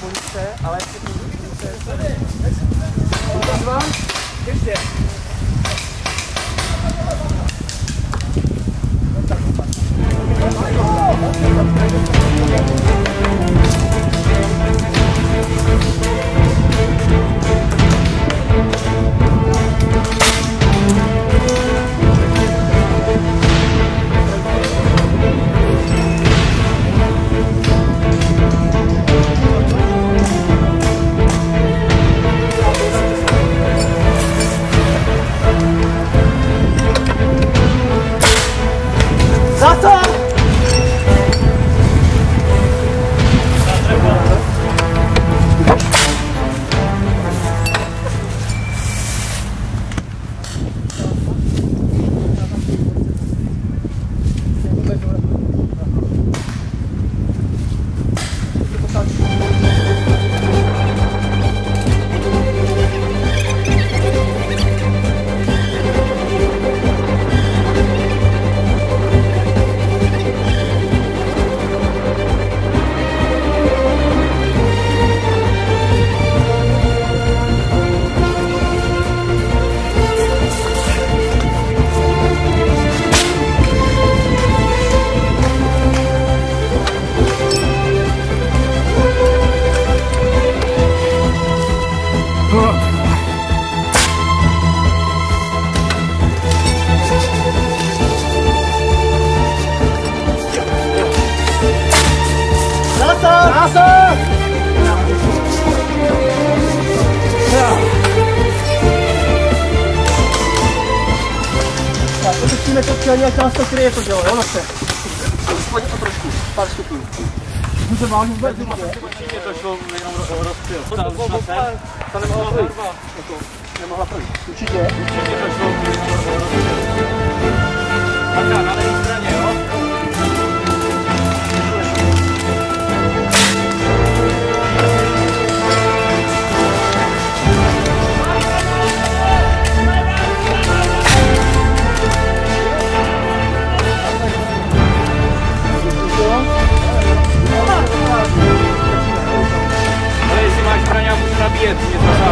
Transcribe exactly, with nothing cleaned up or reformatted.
na ulice, ale dva, ještě. Jak nás to kryje, to dělo, jo, zase. Aspoň o trošku, pár stupňů. To mám vůbec důle. Určitě to šlo jenom rozpěl. Ta nemohla projít. Nemohla projít. Určitě. Určitě to šlo rozpěl. Taká, na levý straně, jo? Нет, нет, нет.